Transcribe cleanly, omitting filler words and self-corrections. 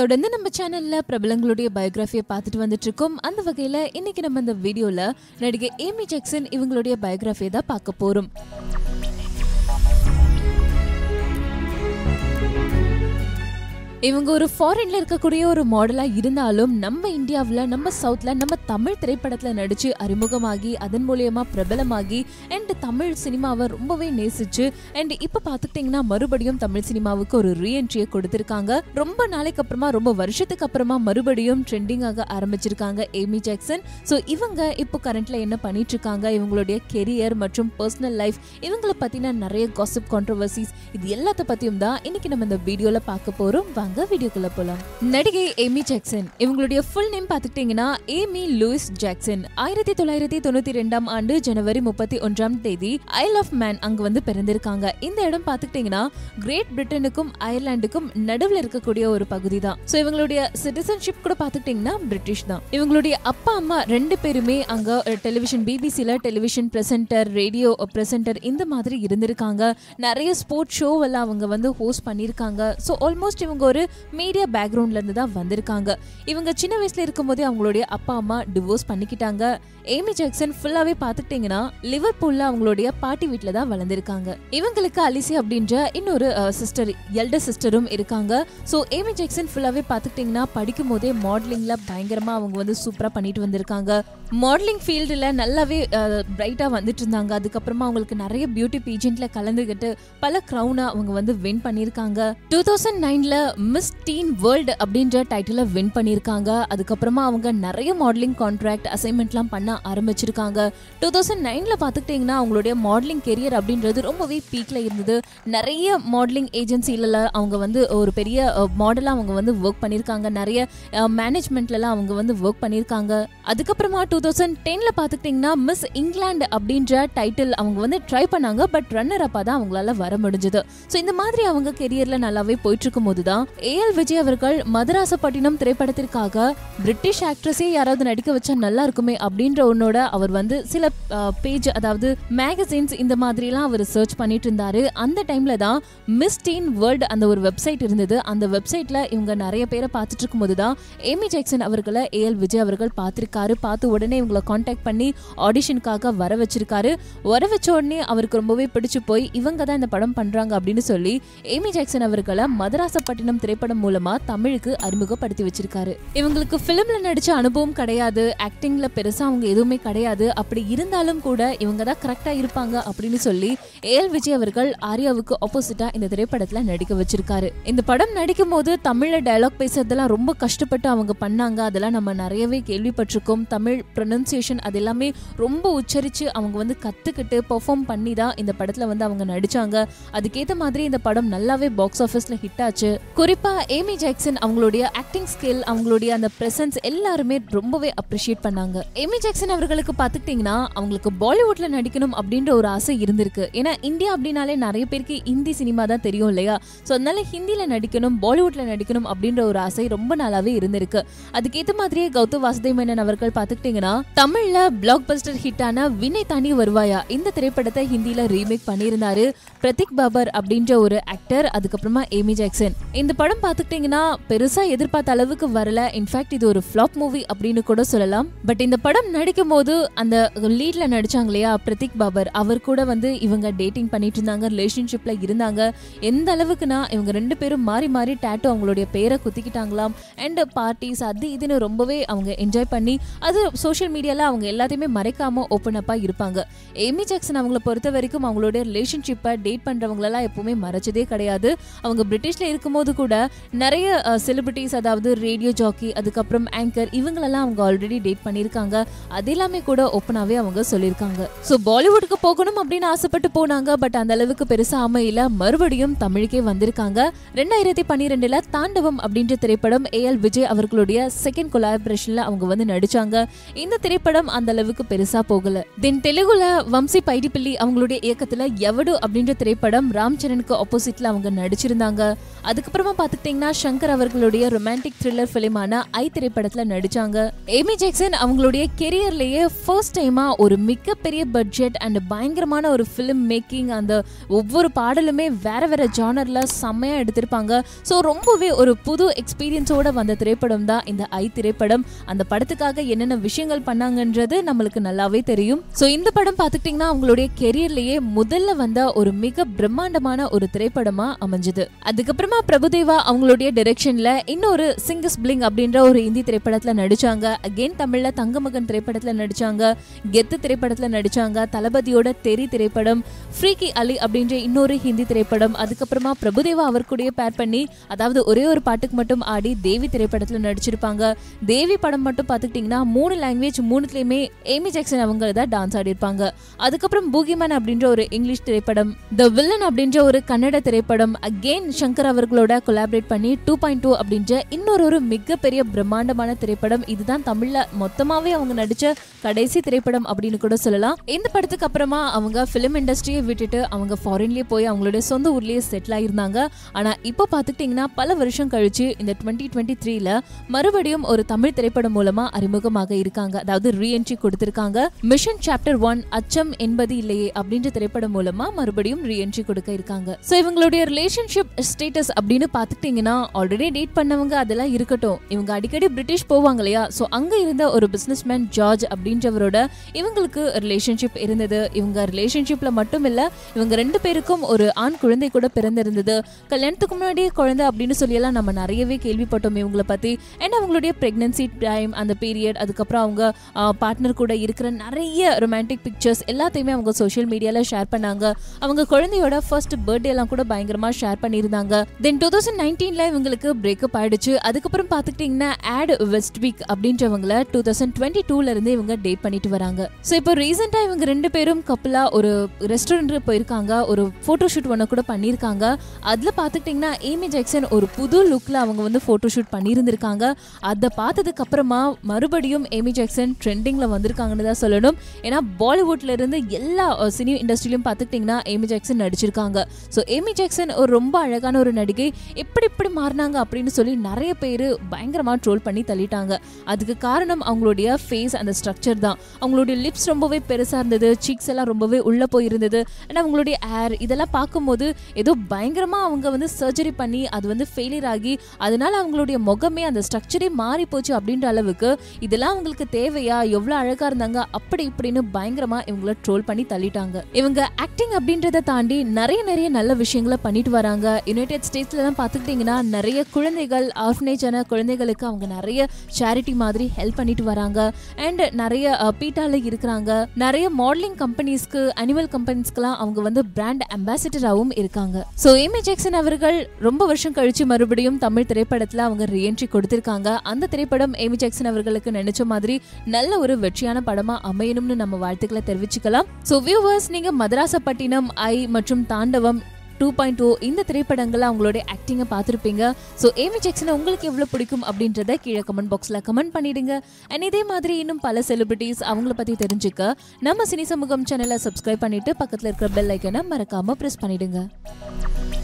தொடர்ந்து நம்ம சேனல்ல பிரபலங்களுடைய பயோகிராஃபியை பார்த்துட்டு வந்துட்டு இருக்கோம். அந்த வகையில இன்னைக்கு நம்ம இந்த வீடியோல நடிகை ஏமி ஜாக்சன் இவங்களுடைய பயோகிராஃபியை தான் பார்க்க போறோம். இவங்க ஒரு ஃபாரின்ல இருக்கக்கூடிய ஒரு மாடலா இருந்தாலும் நம்ம இந்தியாவில் நம்ம சவுத்ல நம்ம தமிழ் திரைப்படத்தில் நடிச்சு அறிமுகமாகி அதன் மூலியமா பிரபலமாகி அண்ட் தமிழ் சினிமாவை ரொம்பவே நேசிச்சு அண்ட் இப்போ பார்த்துக்கிட்டிங்கன்னா மறுபடியும் தமிழ் சினிமாவுக்கு ஒரு ரீஎன்ட்ரியை கொடுத்துருக்காங்க. ரொம்ப நாளைக்கு அப்புறமா ரொம்ப வருஷத்துக்கு அப்புறமா மறுபடியும் ட்ரெண்டிங்காக ஆரம்பிச்சிருக்காங்க ஏமி ஜாக்சன். ஸோ இவங்க இப்போ கரண்ட்ல என்ன பண்ணிட்டு இருக்காங்க, இவங்களுடைய கெரியர் மற்றும் பர்சனல் லைஃப் இவங்களை பத்தின நிறைய காசிப் கான்ட்ரவர்சிஸ் இது எல்லாத்த பத்தியும் தான் இன்னைக்கு நம்ம இந்த வீடியோல பார்க்க போறோம். வீடியோக்குள்ள போலாம். நடிகை ஏமி ஜாக்சன் இவங்களுடைய ஃபுல் நேம் பார்த்துக்கிட்டீங்கன்னா ஏமி லூயிஸ் ஜாக்சன் 1992 ஜனவரி 31 ஐல் ஆஃப் மேன் அங்க வந்து பிறந்திருக்காங்க. இந்த இடம் பார்த்துக்கிட்டீங்கன்னா கிரேட் பிரிட்டனுக்கும் அயர்லாண்டுக்கும் நடுவில் இருக்கக்கூடிய ஒரு பகுதி தான். ஸோ இவங்களுடைய சிட்டிசன்ஷிப் கூட பார்த்துக்கிட்டீங்கன்னா பிரிட்டிஷ் தான். இவங்களுடைய அப்பா அம்மா ரெண்டு பேருமே அங்க டெலிவிஷன் பிபிசியில் டெலிவிஷன் பிரசன்டர், ரேடியோ பிரசன்டர் இந்த மாதிரி இருந்திருக்காங்க. நிறைய ஸ்போர்ட்ஸ் ஷோவெல்லாம் அவங்க வந்து ஹோஸ்ட் பண்ணியிருக்காங்க. ஸோ ஆல்மோஸ்ட் இவங்க ஒரு மீடியா பேக்ரவுண்ட்ல இருந்து தான் வந்திருக்காங்க. இவங்க சின்ன வயசுல இருக்கும்போதே அவங்களுடைய அப்பா அம்மா டிவோர்ஸ் பண்ணிக்கிட்டாங்க. ஏமி ஜாக்சன் ஃபுல்லாவே பார்த்துக்கிட்டீங்கன்னா லிவர்பூல்ல அவங்களுடைய பாட்டி வீட்டில தான் வளர்ந்துருக்காங்க. இவங்களுக்கு அலிசி அப்படின்ற இன்னொரு சிஸ்டர், எல்டர் சிஸ்டரும் இருக்காங்க. ஸோ ஏமி ஜாக்சன் ஃபுல்லாவே பார்த்துக்கிட்டீங்கன்னா படிக்கும் போதே மாடலிங்ல பயங்கரமா அவங்க வந்து சூப்பரா பண்ணிட்டு வந்திருக்காங்க. மாடலிங் ஃபீல்டுல நல்லாவே பிரைட்டா வந்துட்டு இருந்தாங்க. அதுக்கப்புறமா அவங்களுக்கு நிறைய பியூட்டி பீஜென்ட்ல கலந்துகிட்டு பல கிரவுனா அவங்க வந்து வின் பண்ணியிருக்காங்க. 2009 மிஸ் டீன் வேர்ல்டு அப்படின்ற டைட்டிலை வின் பண்ணியிருக்காங்க. அதுக்கப்புறமா அவங்க நிறைய மாடலிங் கான்ட்ராக்ட் அசைன்மெண்ட்லாம் பண்ண ஆரம்பிச்சிருக்காங்க. 2009 பார்த்துக்கிட்டிங்கன்னா அவங்களுடைய மாடலிங் கெரியர் அப்படின்றது ரொம்பவே பீக்கில் இருந்தது. நிறைய மாடலிங் ஏஜென்சில அவங்க வந்து ஒரு பெரிய மாடலாக அவங்க வந்து ஒர்க் பண்ணியிருக்காங்க. நிறைய மேனேஜ்மெண்ட்லலாம் அவங்க வந்து ஒர்க் பண்ணியிருக்காங்க. அதுக்கப்புறமா 2010 பார்த்துக்கிட்டிங்கன்னா மிஸ் இங்கிலாண்டு அப்படின்ற டைட்டில் அவங்க வந்து ட்ரை பண்ணாங்க. பட் ரன்னர் அப்பாக தான் அவங்களால வர முடிஞ்சது. ஸோ இந்த மாதிரி அவங்க கெரியரில் நல்லாவே போயிட்டுருக்கும் போது தான் A.L. விஜய் அவர்கள் மதராசப்பட்டினம் திரைப்படத்திற்காக பிரிட்டிஷ் ஆக்ட்ரஸே யாராவது நடிக்க வச்சா நல்லா இருக்குமே அப்படின்ற ஒன்னோட அவர் வந்து சில பேஜ், அதாவது மேகசின்ஸ் இந்த மாதிரிலாம் அவர் சர்ச் பண்ணிட்டு இருந்தாரு. அந்த டைம்ல தான் மிஸ் டீன் வேர்ல்டு அந்த ஒரு வெப்சைட் இருந்தது. அந்த வெப்சைட்ல இவங்க நிறைய பேரை பார்த்துட்டு இருக்கும் போது தான் ஏமி ஜாக்சன் அவர்களை A.L. விஜய் அவர்கள் பார்த்திருக்காரு. பார்த்து உடனே இவங்களை கான்டாக்ட் பண்ணி ஆடிஷனுக்காக வர வச்சிருக்காரு. வர வச்ச உடனே அவருக்கு ரொம்பவே பிடிச்சு போய் இவங்க தான் இந்த படம் பண்றாங்க அப்படின்னு சொல்லி ஏமி ஜாக்சன் அவர்களை மதராசப்பட்டினம் திரைப்படம் மூலமா தமிழுக்கு அறிமுகப்படுத்தி வச்சிருக்காரு. இவங்களுக்கு பிலிம்ல நடிச்ச அனுபவம் கிடையாது, ஆக்டிங்ல பெருசா அவங்க எதுவுமே கிடையாது. அப்படி இருந்தாலும் கூட இவங்க தான் கரெக்டா இருப்பாங்க அப்படின்னு சொல்லி ஏஎல் விஜய் அவர்கள் ஆர்யாவுக்கு ஆப்போசிட்டா இந்த திரைப்படத்துல நடிக்க வச்சிருக்காரு. இந்த படம் நடிக்கும் போது தமிழ்ல டயலாக் பேசுறதெல்லாம் ரொம்ப கஷ்டப்பட்டு அவங்க பண்ணாங்க. அதெல்லாம் நம்ம நிறையவே கேள்விப்பட்டிருக்கோம். தமிழ் ப்ரொனன்சியேஷன் அது எல்லாமே ரொம்ப உச்சரிச்சு அவங்க வந்து கத்துக்கிட்டு பெர்ஃபார்ம் பண்ணி தான் இந்த படத்துல வந்து அவங்க நடிச்சாங்க. அதுக்கேற்ற மாதிரி இந்த படம் நல்லாவே பாக்ஸ் ஆஃபீஸ்ல ஹிட் ஆச்சு. குறிப்பா ஏமி ஜாக்சன் அவங்களுடைய ஆக்டிங் ஸ்கில், அவங்களுடைய அந்த பிரசன்ஸ் எல்லாருமே ரொம்பவே அப்ரிஷியேட் பண்ணாங்க. ஏமி ஜாக்சன் அவர்களுக்கு பார்த்துக்கிட்டீங்கன்னா அவங்களுக்கு பாலிவுட்ல நடிக்கணும் அப்படின்ற ஒரு ஆசை இருந்திருக்கு. ஏன்னா இந்தியா அப்படின்னாலே நிறைய பேருக்கு ஹிந்தி சினிமா தான் தெரியும் இல்லையா? ஸோ அதனால ஹிந்தியில நடிக்கணும், பாலிவுட்ல நடிக்கணும் அப்படின்ற ஒரு ஆசை ரொம்ப நாளாவே இருந்திருக்கு. அதுக்கேற்ற மாதிரியே கௌதம் வாசுதேவ் மேனன் அவர்கள் பார்த்துக்கிட்டீங்கன்னா தமிழ்ல பிளாக் பஸ்டர் ஹிட்டான வினை தாண்டி வருவாயா இந்த திரைப்படத்தை ஹிந்தியில ரீமேக் பண்ணியிருந்தாரு பிரதீக் பாபர் அப்படின்ற ஒரு ஆக்டர். அதுக்கப்புறமா ஏமி ஜாக்சன் இந்த படம் பார்த்துக்கிட்டீங்கன்னா பெருசா எதிர்பார்த்த அளவுக்கு வரல. இன்ஃபேக்ட் இது ஒரு ஃபிளாப் மூவி அப்படின்னு கூட சொல்லலாம். பட் இந்த படம் நடிக்கும் போது அந்த லீட்ல நடிச்சாங்க இல்லையா பிரதீக் பாபர், அவர் கூட வந்து இவங்க டேட்டிங் பண்ணிட்டு இருந்தாங்க, ரிலேஷன்ஷிப்ல இருந்தாங்க. எந்த அளவுக்குன்னா இவங்க ரெண்டு பேரும் மாறி மாறி டேட்டோ அவங்களுடைய பேரை குத்திக்கிட்டாங்களாம். அண்ட் பார்ட்டிஸ் அது இதுன்னு ரொம்பவே அவங்க என்ஜாய் பண்ணி அது சோஷியல் மீடியால அவங்க எல்லாத்தையுமே மறைக்காம ஓப்பன் அப்பா இருப்பாங்க. ஏமி ஜாக்சன் அவங்களை பொறுத்த வரைக்கும் அவங்களுடைய ரிலேஷன்ஷிப்பை டேட் பண்றவங்களெல்லாம் எப்பவுமே மறைச்சதே கிடையாது. அவங்க பிரிட்டிஷ்ல இருக்கும்போது கூட நிறைய செலிபிரிட்டிஸ், அதாவது ரேடியோ ஜாக்கி, அதுக்கப்புறம் ஆங்கர் இவங்களெல்லாம் அவங்க ஆல்ரெடி டேட் பண்ணியிருக்காங்க. அது எல்லாமே கூட ஓப்பனாகவே அவங்க சொல்லியிருக்காங்க. ஸோ பாலிவுட்க்கு போகணும் அப்படின்னு ஆசைப்பட்டு போனாங்க. பட் அந்த அளவுக்கு பெருசாக அமையல. மறுபடியும் தமிழுக்கே வந்திருக்காங்க. 2012 தாண்டவம் அப்படின்ற திரைப்படம் ஏஎல் விஜய் அவர்களுடைய செகண்ட் கொலாபரேஷன்ல அவங்க வந்து நடிச்சாங்க. இந்த திரைப்படம் அந்த அளவுக்கு பெருசா போகல. தென் தெலுங்குல வம்சி பைடிப்பிள்ளி அவங்களுடைய இயக்கத்துல எவடு அப்படின்ற திரைப்படம் ராம் சரணுக்கு ஆப்போசிட்ல அவங்க நடிச்சிருந்தாங்க. அதுக்கப்புறமா பார்த்துட்டீங்கன்னா சங்கர் அவர்களுடைய ரொமான்டிக் த்ரில்லர் ஃபிலிமான ஐ திரைப்படத்தில் நடிச்சாங்க. ஏமி ஜாக்சன் அவங்களுடைய கெரியர்லேயே ஃபர்ஸ்ட் டைமாக ஒரு மிகப்பெரிய பட்ஜெட் அண்ட் பயங்கரமான ஒரு ஃபிலிம் மேக்கிங், அந்த ஒவ்வொரு பாடலுமே வேற வேற ஜானரில் செம்மையாக எடுத்திருப்பாங்க. ஸோ ரொம்பவே ஒரு புது எக்ஸ்பீரியன்ஸோடு வந்த திரைப்படம் தான் இந்த ஐ திரைப்படம். அந்த படத்துக்காக என்னென்ன விஷயங்கள் பண்ணாங்கன்றது நம்மளுக்கு நல்லாவே தெரியும். ஸோ இந்த படம் பார்த்துக்கிட்டிங்கன்னா அவங்களுடைய கெரியர்லேயே முதல்ல வந்த ஒரு மிக பிரம்மாண்டமான ஒரு திரைப்படமாக அமைஞ்சது. அதுக்கப்புறமா பிரபு தேவா அவங்களுடைய டைரக்ஷன்ல இன்னொரு சிங்கஸ் பிளிங் அப்படின்ற ஒரு இந்தி திரைப்படத்துல நடிச்சாங்க. அகைன் தமிழ்ல தங்கமகன் திரைப்படத்துல நடிச்சாங்க, கெத்து திரைப்படத்துல நடிச்சாங்க, தளபதியோட தெரி திரைப்படம், ஃப்ரீகி அலி அப்படின்ற இன்னொரு ஹிந்தி திரைப்படம். அதுக்கப்புறமா பிரபு தேவா அவர் கூட பேர் பண்ணி, அதாவது ஒரே ஒரு பாட்டுக்கு மட்டும் ஆடி தேவி திரைப்படத்துல நடிச்சிருப்பாங்க. தேவி படம் மட்டும் பார்த்துக்கிட்டீங்கன்னா 3 லாங்குவேஜ் 3லயுமே ஏமி ஜாக்சன் அவங்க தான் டான்ஸ் ஆடி இருப்பாங்க. அதுக்கப்புறம் பூகி மேன் அப்படின்ற ஒரு இங்கிலீஷ் திரைப்படம், த வில்லன் அப்படின்ற ஒரு கன்னட திரைப்படம், அகைன் சங்கர் அவர்களோட கொலாபரேட் பண்ணி 2.2 அப்படின்ற இன்னொரு மிகப்பெரிய பிரம்மாண்டமான திரைப்படம். இதுதான் தமிழ்ல மொத்தமாவே அவங்க நடிச்ச கடைசி திரைப்படம் அப்படின்னு கூட சொல்லலாம். இந்த படத்துக்கு அப்புறமா அவங்க பிலிம் இண்டஸ்ட்ரியை விட்டுட்டு அவங்க ஃபாரின்லயே போய் அவங்களுடைய சொந்த ஊர்லயே செட்டில் ஆயிருந்தாங்க. ஆனா இப்போ பாத்துக்கிட்டீங்கன்னா பல வருஷம் கழிச்சு இந்த 2023ல மறுபடியும் ஒரு தமிழ் திரைப்படம் மூலமா அறிமுகமாக இருக்காங்க. அதாவது ரீஎன்ட்ரி கொடுத்திருக்காங்க. மிஷன் சாப்டர் 1 அச்சம் என்பது இல்லையே அப்படின்ற திரைப்படம் மூலமா மறுபடியும் ரீஎன்ட்ரி கொடுக்க இருக்காங்க. சோ இவங்களுடைய ரிலேஷன்ஷிப் ஸ்டேட்டஸ் அப்படின்னு பார்த்துக்கிட்டிங்கன்னா ஆல்ரெடி டேட் பண்ணவங்க அதெல்லாம் இருக்கட்டும், இவங்க அடிக்கடி பிரிட்டிஷ் போவாங்க இல்லையா, ஸோ அங்கே இருந்த ஒரு பிஸ்னஸ் மேன் ஜார்ஜ் அப்படின்றவரோட இவங்களுக்கு ரிலேஷன்ஷிப் இருந்தது. இவங்க ரிலேஷன்ஷிப்பில் மட்டும் இல்லை, இவங்க 2 பேருக்கும் ஒரு ஆண் குழந்தை கூட பிறந்திருந்தது. கல்யாணத்துக்கு முன்னாடியே குழந்தை அப்படின்னு சொல்லியெல்லாம் நம்ம நிறையவே கேள்விப்பட்டோம் இவங்களை பற்றி. ஏன்னா அவங்களுடைய ப்ரெக்னன்சி டைம் அந்த பீரியட், அதுக்கப்புறம் அவங்க பார்ட்னர் கூட இருக்கிற நிறைய ரொமான்டிக் பிக்சர்ஸ் எல்லாத்தையுமே அவங்க சோஷியல் மீடியாவில் ஷேர் பண்ணாங்க. அவங்க குழந்தையோட ஃபர்ஸ்ட் பர்த்டேலாம் கூட பயங்கரமாக ஷேர் பண்ணியிருந்தாங்க. தென் 2019ல இவங்களுக்கு பிரேக்கப் ஆயிடுச்சு. அதுக்கப்புறம் பார்த்துக்கிட்டிங்கன்னா ஆட் வெஸ்ட்விக் அப்படின்றவங்கள 2022ல இருந்து இவங்க டேட் பண்ணிட்டு வராங்க. ஸோ இப்போ ரீசெண்டாக இவங்க 2 பேரும் கப்பலா ஒரு ரெஸ்டாரண்ட் போயிருக்காங்க, ஒரு ஃபோட்டோஷூட் ஒன்று கூட பண்ணியிருக்காங்க. அதில் பார்த்துக்கிட்டிங்கன்னா ஏமி ஜாக்சன் ஒரு புது லுக்கில் அவங்க வந்து ஃபோட்டோஷூட் பண்ணியிருந்திருக்காங்க. அதை பார்த்ததுக்கு அப்புறமா மறுபடியும் ஏமி ஜாக்சன் ட்ரெண்டிங்கில் வந்திருக்காங்கன்னு தான் சொல்லணும். ஏன்னா பாலிவுட்ல இருந்து எல்லா சினி இண்டஸ்ட்ரியிலும் பார்த்துக்கிட்டிங்கன்னா ஏமி ஜாக்சன் நடிச்சிருக்காங்க. ஸோ ஏமி ஜாக்சன் ஒரு ரொம்ப அழகான ஒரு நடிகை, எப்படி இப்படி மாறினாங்க அப்படின்னு சொல்லி நிறைய பேர் பயங்கரமாக ட்ரோல் பண்ணி தள்ளிட்டாங்க. அதுக்கு காரணம் அவங்களுடைய ஃபேஸ் அந்த ஸ்ட்ரக்சர் தான். அவங்களுடைய லிப்ஸ் ரொம்பவே பெருசாக இருந்தது, சீக்ஸ் எல்லாம் ரொம்பவே உள்ளே போயிருந்தது. ஏன்னா அவங்களுடைய ஹேர் இதெல்லாம் பார்க்கும்போது ஏதோ பயங்கரமாக அவங்க வந்து சர்ஜரி பண்ணி அது வந்து ஃபெயிலியர் ஆகி அதனால அவங்களுடைய முகமே அந்த ஸ்ட்ரக்சரே மாறி போச்சு அப்படின்ற அளவுக்கு இதெல்லாம் அவங்களுக்கு தேவையா, எவ்வளோ அழகாக இருந்தாங்க அப்படி இப்படின்னு பயங்கரமாக இவங்கள ட்ரோல் பண்ணி தள்ளிட்டாங்க. இவங்க ஆக்டிங் அப்படின்றத தாண்டி நிறைய நல்ல விஷயங்களை பண்ணிட்டு வராங்க. யுனைடெட் ஸ்டேட்ஸில் பார்த்துக்கிட்டிங்கன்னா நிறைய குழந்தைகள், ஆர்ஃபனேஜான குழந்தைகளுக்கு அவங்க நிறைய சேரிட்டி மாதிரி ஹெல்ப் பண்ணிட்டு வராங்க. அண்ட் நிறைய பீட்டால இருக்கிறாங்க, நிறைய மாடலிங் கம்பெனிஸ்க்கு, அனிமல் கம்பெனிஸ்க்குலாம் அவங்க வந்து பிராண்ட் அம்பாசிடராகவும் இருக்காங்க. ஸோ ஏமி ஜாக்சன் அவர்கள் ரொம்ப வருஷம் கழிச்சு மறுபடியும் தமிழ் திரைப்படத்தில் அவங்க ரீஎன்ட்ரி கொடுத்திருக்காங்க. அந்த திரைப்படம் ஏமி ஜாக்சன் அவர்களுக்கு நினைச்ச மாதிரி நல்ல ஒரு வெற்றியான படமாக அமையணும்னு நம்ம வாழ்த்துக்களை தெரிவிச்சுக்கலாம். ஸோ வியூவர்ஸ், நீங்கள் மதராசப்பட்டினம், ஐ மற்றும் தாண்டவம் 2.2 இந்த திரைப்படங்களை அவங்களுடைய ஆக்டிங்கை பார்த்துருப்பீங்க. ஸோ ஏமி ஜாக்சனை உங்களுக்கு எவ்வளோ பிடிக்கும் அப்படின்றத கீழே கமெண்ட் பாக்ஸில் கமெண்ட் பண்ணிடுங்க. அண்ட் இதே மாதிரி இன்னும் பல செலிபிரிட்டிஸ் அவங்கள பற்றி தெரிஞ்சுக்க நம்ம சினி சமூகம் சேனலை சப்ஸ்கிரைப் பண்ணிட்டு பக்கத்தில் இருக்கிற பெல் ஐக்கனை மறக்காமல் ப்ரெஸ் பண்ணிடுங்க.